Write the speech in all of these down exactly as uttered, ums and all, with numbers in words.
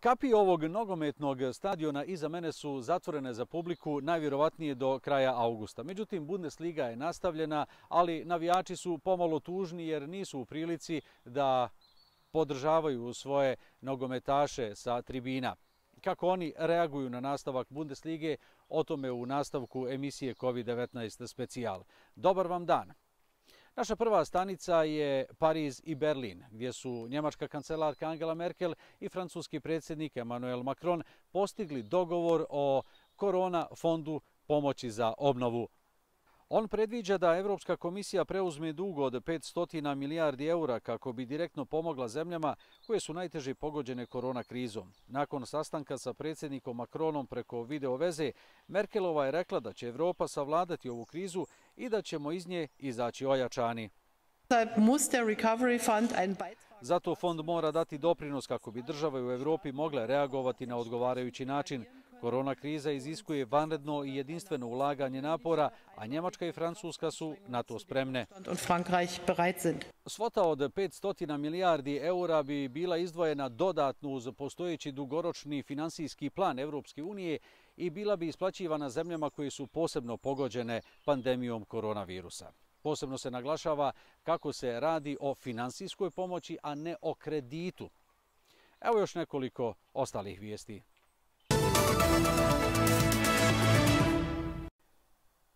Kapije ovog nogometnog stadiona iza mene su zatvorene za publiku najvjerovatnije do kraja augusta. Međutim, Bundesliga je nastavljena, ali navijači su pomalo tužni jer nisu u prilici da podržavaju svoje nogometaše sa tribina. Kako oni reaguju na nastavak Bundeslige, o tome u nastavku emisije kovid devetnaest specijal. Dobar vam dan! Naša prva stanica je Pariz i Berlin, gdje su njemačka kancelarka Angela Merkel i francuski predsjednik Emmanuel Macron postigli dogovor o korona fondu pomoći za obnovu. On predviđa da Evropska komisija preuzme dug od petsto milijardi eura kako bi direktno pomogla zemljama koje su najteže pogođene korona krizom. Nakon sastanka sa predsjednikom Macronom preko videoveze, Merkelova je rekla da će Evropa savladati ovu krizu i da ćemo iz nje izaći ojačani. Zato fond mora dati doprinos kako bi države u Evropi mogle reagovati na odgovarajući način. Korona kriza iziskuje vanredno i jedinstveno ulaganje napora, a Njemačka i Francuska su na to spremne. Svota od petsto milijardi eura bi bila izdvojena dodatno uz postojeći dugoročni finansijski plan Evropske unije i bila bi isplaćivana zemljama koje su posebno pogođene pandemijom koronavirusa. Posebno se naglašava kako se radi o finansijskoj pomoći, a ne o kreditu. Evo još nekoliko ostalih vijesti.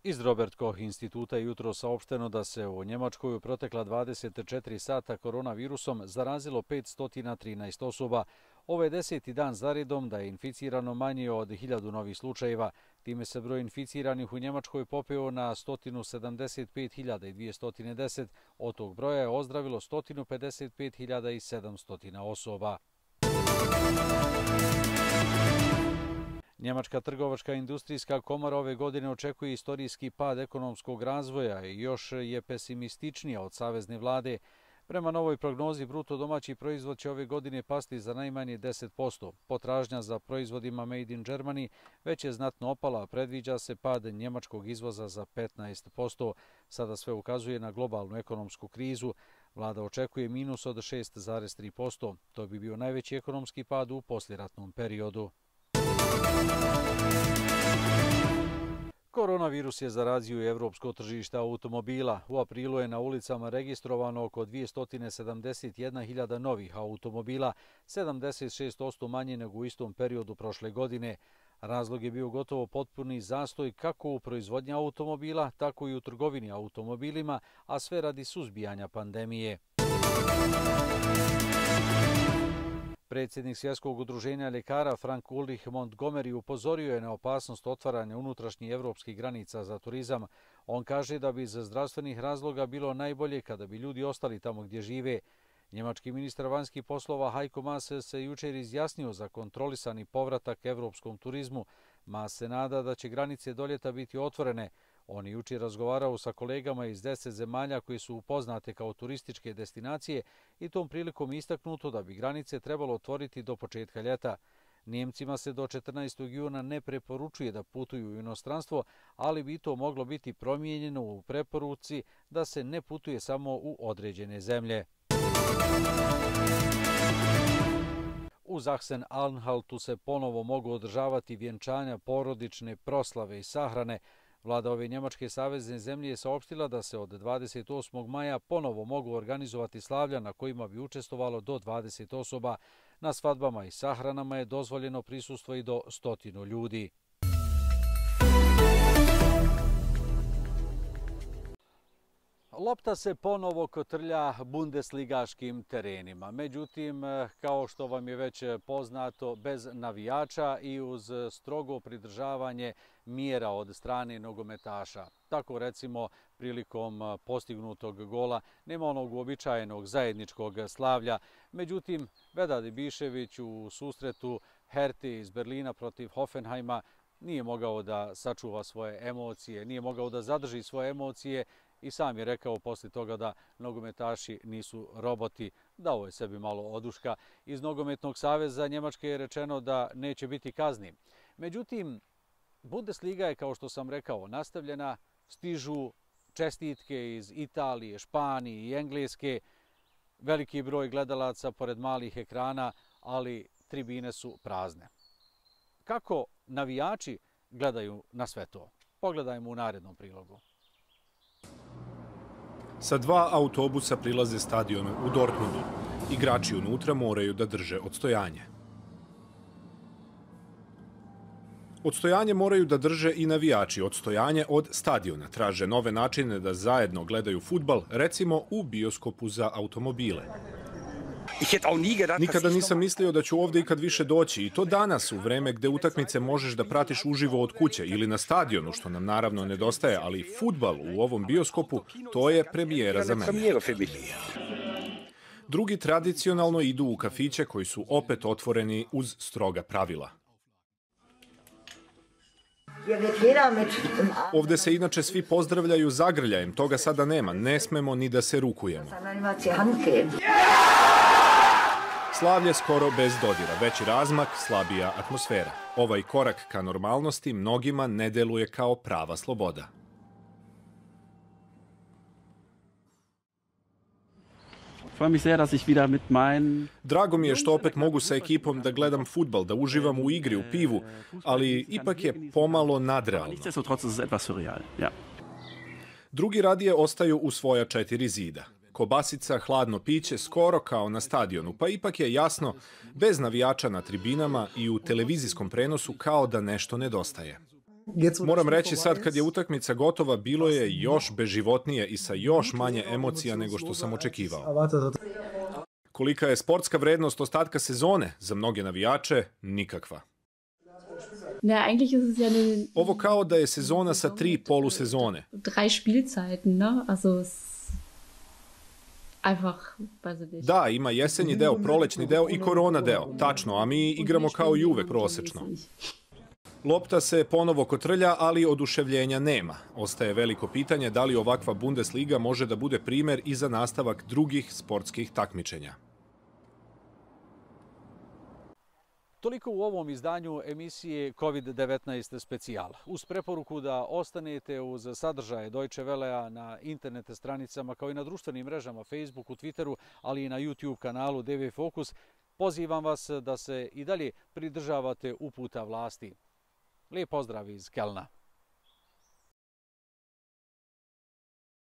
Iz Robert Koch instituta je jutro saopšteno da se u Njemačkoj u protekla dvadeset četiri sata koronavirusom zarazilo petsto trinaest osoba. Ovo je deseti dan zaredom da je inficirano manje od hiljadu novih slučajeva. Time se broj inficiranih u Njemačkoj popeo na sto sedamdeset pet hiljada dvjesto deset, od tog broja je ozdravilo sto pedeset pet hiljada sedamsto osoba. Njemačka trgovačka industrijska komora ove godine očekuje istorijski pad ekonomskog razvoja i još je pesimističnija od savezne vlade. Prema novoj prognozi, bruto domaći proizvod će ove godine pasti za najmanje deset posto. Potražnja za proizvodima Made in Germany već je znatno opala, a predviđa se pad njemačkog izvoza za petnaest posto. Sada sve ukazuje na globalnu ekonomsku krizu. Vlada očekuje minus od šest zarez tri posto. To bi bio najveći ekonomski pad u posljeratnom periodu. Koronavirus je zarazio i evropsko tržište automobila. U aprilu je na ulicama registrovano oko dvjesto sedamdeset jedna hiljada novih automobila, sedamdeset šest posto manje nego u istom periodu prošle godine. Razlog je bio gotovo potpuni zastoj kako u proizvodnji automobila, tako i u trgovini automobilima, a sve radi suzbijanja pandemije. Predsjednik Svjetskog udruženja ljekara Frank Ulrich Montgomery upozorio je na opasnost otvaranja unutrašnjih evropskih granica za turizam. On kaže da bi za zdravstvenih razloga bilo najbolje kada bi ljudi ostali tamo gdje žive. Njemački ministar vanjskih poslova Heiko Maas se jučer izjasnio za kontrolisani povratak evropskom turizmu. Maas se nada da će granice do ljeta biti otvorene. On je jučer razgovarao sa kolegama iz deset zemalja koji su upoznate kao turističke destinacije i tom prilikom istaknuto da bi granice trebalo otvoriti do početka ljeta. Njemcima se do četrnaestog juna ne preporučuje da putuju u inostranstvo, ali bi to moglo biti promijenjeno u preporuci da se ne putuje samo u određene zemlje. U Saksen-Anhaltu se ponovo mogu održavati vjenčanja, porodične proslave i sahrane. Vlada ove njemačke savezne zemlje je saopštila da se od dvadeset osmog maja ponovo mogu organizovati slavlja na kojima bi učestvovalo do dvadeset osoba. Na svadbama i sahranama je dozvoljeno prisustvo i do stotinu ljudi. Lopta se ponovo kotrlja bundesligaškim terenima. Međutim, kao što vam je već poznato, bez navijača i uz strogo pridržavanje mjera od strane nogometaša. Tako recimo prilikom postignutog gola nema onog uobičajenog zajedničkog slavlja. Međutim, Vedad Ibišević u susretu Herthe iz Berlina protiv Hoffenheima nije mogao da sačuva svoje emocije, nije mogao da zadrži svoje emocije. I sam je rekao poslije toga da nogometaši nisu roboti, da ovo je sebi malo oduška. Iz Nogometnog saveza Njemačke je rečeno da neće biti kazni. Međutim, Bundesliga je, kao što sam rekao, nastavljena. Stižu čestitke iz Italije, Španije i Engleske. Veliki broj gledalaca pored malih ekrana, ali tribine su prazne. Kako navijači gledaju na sve to? Pogledajmo u narednom prilogu. Sa dva autobusa prilaze stadionu u Dortmundu. Igrači unutra moraju da drže odstojanje. Odstojanje moraju da drže i navijači. Odstojanje od stadiona traže nove načine da zajedno gledaju fudbal, recimo u bioskopu za automobile. Nikada nisam mislio da ću ovdje ikad više doći, i to danas u vreme gdje utakmice možeš da pratiš uživo od kuće ili na stadionu, što nam naravno nedostaje, ali fudbal u ovom bioskopu, to je premijera za mene. Drugi tradicionalno idu u kafiće koji su opet otvoreni uz stroga pravila. Ovdje se inače svi pozdravljaju zagrljajem, toga sada nema, ne smemo ni da se rukujemo. Slavlje skoro bez dodira, veći razmak, slabija atmosfera. Ovaj korak ka normalnosti mnogima ne deluje kao prava sloboda. Drago mi je što opet mogu sa ekipom da gledam fudbal, da uživam u igri, u pivu, ali ipak je pomalo nadrealno. Drugi radije ostaju u svoja četiri zida. Kobasica, hladno piće, skoro kao na stadionu, pa ipak je jasno, bez navijača na tribinama i u televizijskom prenosu kao da nešto nedostaje. Moram reći, sad kad je utakmica gotova, bilo je još beživotnije i sa još manje emocija nego što sam očekivao. Kolika je sportska vrednost ostatka sezone, za mnoge navijače nikakva. Ovo kao da je sezona sa tri polusezone. Da, ima jesenji deo, prolećni deo i korona deo, tačno, a mi igramo kao i uvek prosečno. Lopta se ponovo kotrlja, ali oduševljenja nema. Ostaje veliko pitanje da li ovakva Bundesliga može da bude primjer i za nastavak drugih sportskih takmičenja. Toliko u ovom izdanju emisije kovid devetnaest specijala. Uz preporuku da ostanete uz sadržaje Deutsche Wellea na internet stranicama kao i na društvenim mrežama Facebooku, Twitteru, ali i na YouTube kanalu D V Fokus, pozivam vas da se i dalje pridržavate uputa vlasti. Lijep pozdrav iz Kelna.